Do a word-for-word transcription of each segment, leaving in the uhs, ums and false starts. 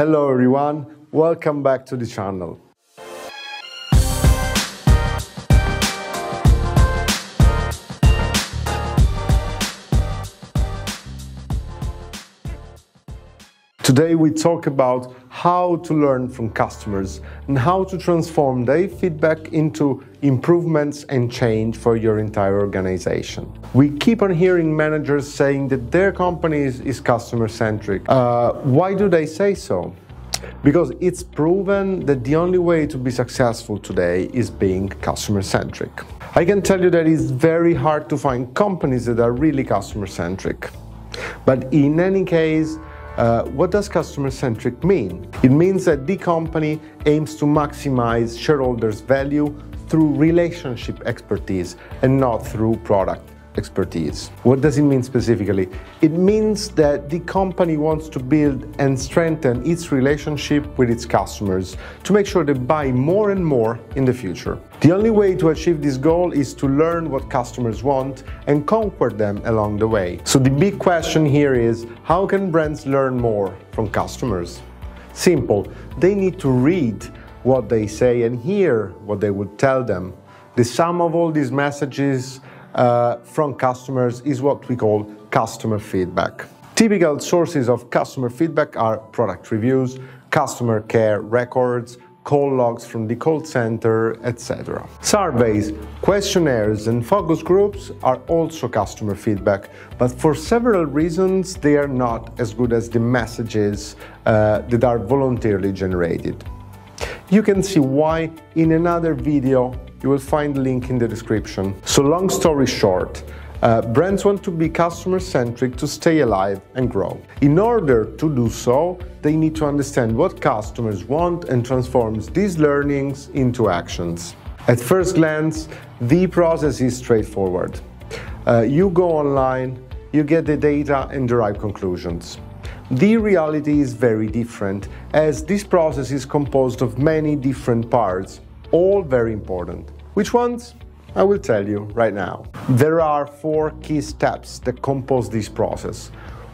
Hello everyone, welcome back to the channel. Today we talk about how to learn from customers and how to transform their feedback into improvements and change for your entire organization. We keep on hearing managers saying that their company is, is customer-centric. Uh, why do they say so? Because it's proven that the only way to be successful today is being customer-centric. I can tell you that it's very hard to find companies that are really customer-centric. But in any case, Uh, what does customer-centric mean? It means that the company aims to maximize shareholders' value through relationship expertise and not through product expertise. What does it mean specifically? It means that the company wants to build and strengthen its relationship with its customers to make sure they buy more and more in the future. The only way to achieve this goal is to learn what customers want and conquer them along the way. So the big question here is, how can brands learn more from customers? Simple, they need to read what they say and hear what they would tell them. The sum of all these messages uh, from customers is what we call customer feedback. Typical sources of customer feedback are product reviews, customer care records, call logs from the call center, et cetera. Surveys, questionnaires and focus groups are also customer feedback, but for several reasons they are not as good as the messages uh, that are voluntarily generated. You can see why in another video. You will find the link in the description. So long story short, Uh, brands want to be customer-centric to stay alive and grow. In order to do so, they need to understand what customers want and transform these learnings into actions. At first glance, the process is straightforward. Uh, you go online, you get the data and derive conclusions. The reality is very different, as this process is composed of many different parts, all very important. Which ones? I will tell you right now. There are four key steps that compose this process,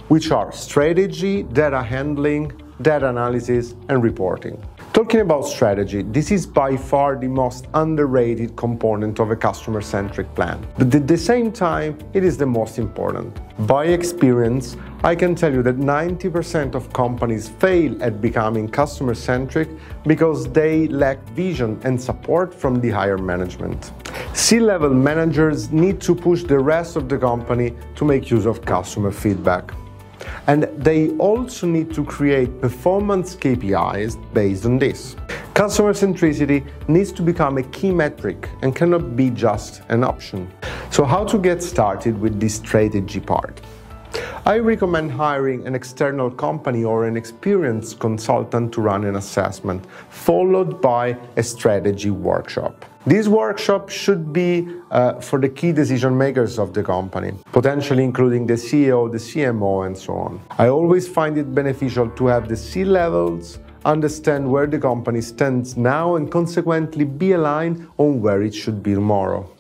which are strategy, data handling, data analysis, and reporting. Talking about strategy, this is by far the most underrated component of a customer-centric plan. But at the same time, it is the most important. By experience, I can tell you that ninety percent of companies fail at becoming customer-centric because they lack vision and support from the higher management. C-level managers need to push the rest of the company to make use of customer feedback. And they also need to create performance K P Is based on this. Customer centricity needs to become a key metric and cannot be just an option. So how to get started with this strategy part? I recommend hiring an external company or an experienced consultant to run an assessment, followed by a strategy workshop. This workshop should be uh, for the key decision makers of the company, potentially including the C E O, the C M O, and so on. I always find it beneficial to have the C-levels understand where the company stands now and consequently be aligned on where it should be tomorrow.